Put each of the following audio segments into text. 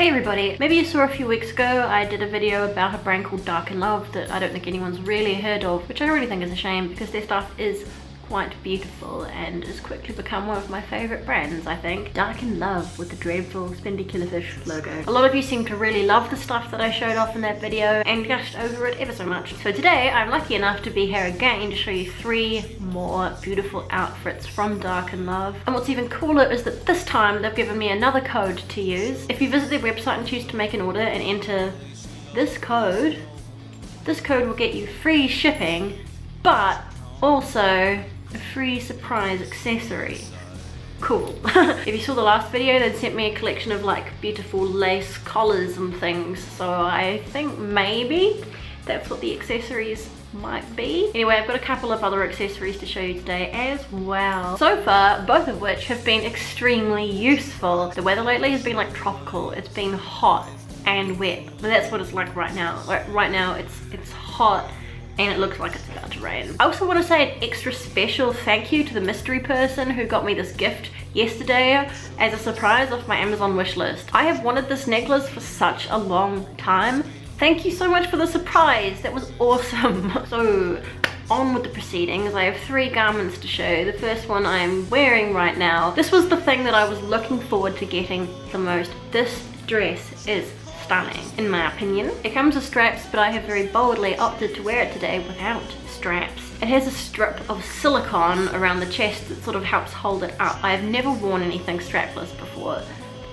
Hey everybody, maybe you saw a few weeks ago I did a video about a brand called Dark In Love that I don't think anyone's really heard of, which I really think is a shame because their stuff is quite beautiful and has quickly become one of my favourite brands, I think. Dark In Love with the dreadful spendy killerfish logo. A lot of you seem to really love the stuff that I showed off in that video and gushed over it ever so much. So today I'm lucky enough to be here again to show you three more beautiful outfits from Dark In Love. And what's even cooler is that this time they've given me another code to use. If you visit their website and choose to make an order and enter this code will get you free shipping, but also a free surprise accessory. Cool. If you saw the last video, they'd sent me a collection of like beautiful lace collars and things, so I think maybe that's what the accessories might be. Anyway, I've got a couple of other accessories to show you today as well. So far, both of which have been extremely useful. The weather lately has been like tropical. It's been hot and wet, but that's what it's like right now. Like right now it's hot and it looks like it's about to rain. I also want to say an extra special thank you to the mystery person who got me this gift yesterday as a surprise off my Amazon wishlist. I have wanted this necklace for such a long time. Thank you so much for the surprise, that was awesome. So on with the proceedings, I have three garments to show. The first one I am wearing right now. This was the thing that I was looking forward to getting the most. This dress is stunning, in my opinion. It comes with straps, but I have very boldly opted to wear it today without straps. It has a strip of silicone around the chest that sort of helps hold it up. I have never worn anything strapless before.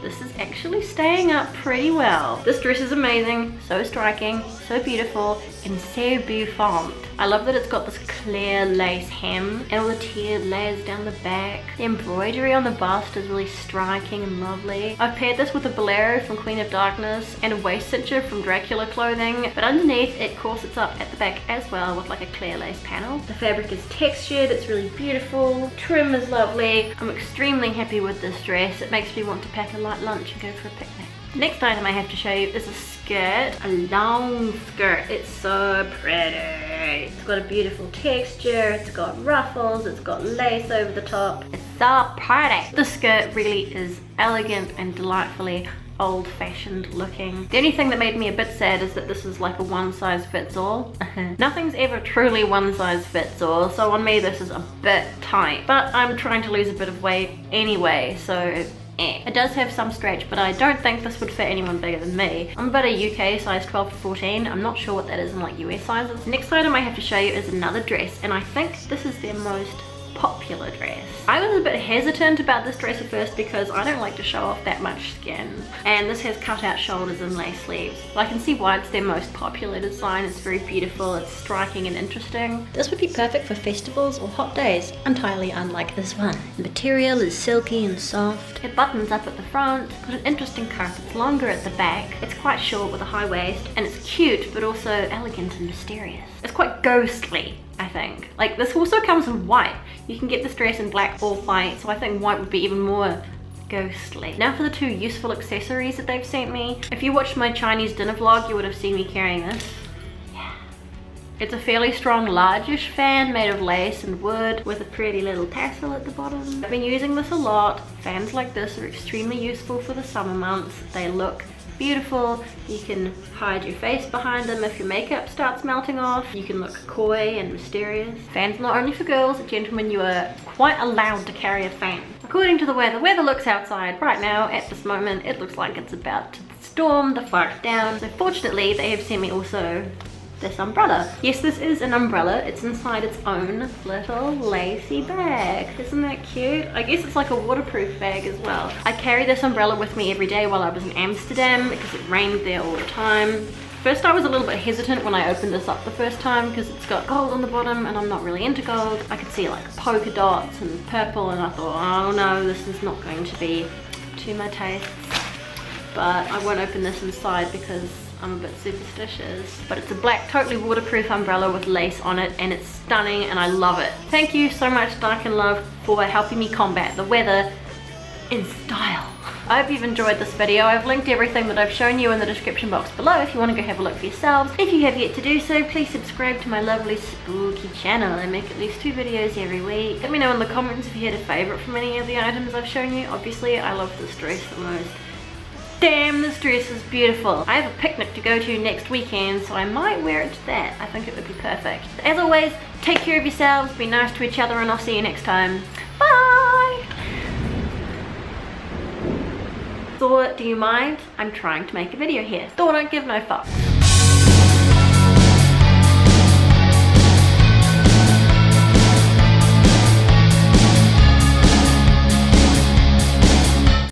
This is actually staying up pretty well. This dress is amazing, so striking, so beautiful, and so bouffant. I love that it's got this clear lace hem and all the tiered layers down the back. The embroidery on the bust is really striking and lovely. I've paired this with a bolero from Queen of Darkness and a waist cincher from Dracula Clothing, but underneath it corsets up at the back as well with like a clear lace panel. The fabric is textured, it's really beautiful. Trim is lovely. I'm extremely happy with this dress. It makes me want to pack a light lunch and go for a picnic. The next item I have to show you is a skirt, a long skirt. It's so pretty. It's got a beautiful texture, it's got ruffles, it's got lace over the top. It's so pretty. The skirt really is elegant and delightfully old-fashioned looking. The only thing that made me a bit sad is that this is like a one-size-fits-all. Nothing's ever truly one-size-fits-all, so on me this is a bit tight. But I'm trying to lose a bit of weight anyway, so it does have some stretch, but I don't think this would fit anyone bigger than me. I'm about a UK size 12 to 14. I'm not sure what that is in like US sizes. Next item I have to show you is another dress, and I think this is their most popular dress. I was a bit hesitant about this dress at first because I don't like to show off that much skin, and this has cut out shoulders and lace sleeves. But I can see why it's their most popular design. It's very beautiful, it's striking and interesting. This would be perfect for festivals or hot days, entirely unlike this one. The material is silky and soft. It buttons up at the front, got an interesting cuff, it's longer at the back, it's quite short with a high waist, and it's cute but also elegant and mysterious. It's quite ghostly, I think. Like, this also comes in white. You can get this dress in black or white, so I think white would be even more ghostly. Now for the two useful accessories that they've sent me. If you watched my Chinese dinner vlog, you would have seen me carrying this. Yeah. It's a fairly strong, largish fan made of lace and wood with a pretty little tassel at the bottom. I've been using this a lot. Fans like this are extremely useful for the summer months. They look beautiful. You can hide your face behind them if your makeup starts melting off. You can look coy and mysterious. Fans not only for girls, gentlemen, you are quite allowed to carry a fan. According to the weather looks outside right now, at this moment, it looks like it's about to storm the fuck down. So fortunately, they have sent me also this umbrella. Yes, this is an umbrella. It's inside its own little lacy bag. Isn't that cute? I guess it's like a waterproof bag as well. I carry this umbrella with me every day while I was in Amsterdam because it rained there all the time. First I was a little bit hesitant when I opened this up the first time because it's got gold on the bottom and I'm not really into gold. I could see like polka dots and purple and I thought, oh no, this is not going to be to my taste. But I won't open this inside because I'm a bit superstitious. But it's a black, totally waterproof umbrella with lace on it, and it's stunning and I love it. Thank you so much, Dark In Love, for helping me combat the weather in style. I hope you've enjoyed this video. I've linked everything that I've shown you in the description box below if you want to go have a look for yourselves. If you have yet to do so, please subscribe to my lovely spooky channel. I make at least 2 videos every week. Let me know in the comments if you had a favourite from any of the items I've shown you. Obviously, I love this dress the most. damn, this dress is beautiful. I have a picnic to go to next weekend, so I might wear it to that. I think it would be perfect. As always, take care of yourselves, be nice to each other, and I'll see you next time. Bye! Thought, do you mind? I'm trying to make a video here. Thought, I give no fucks.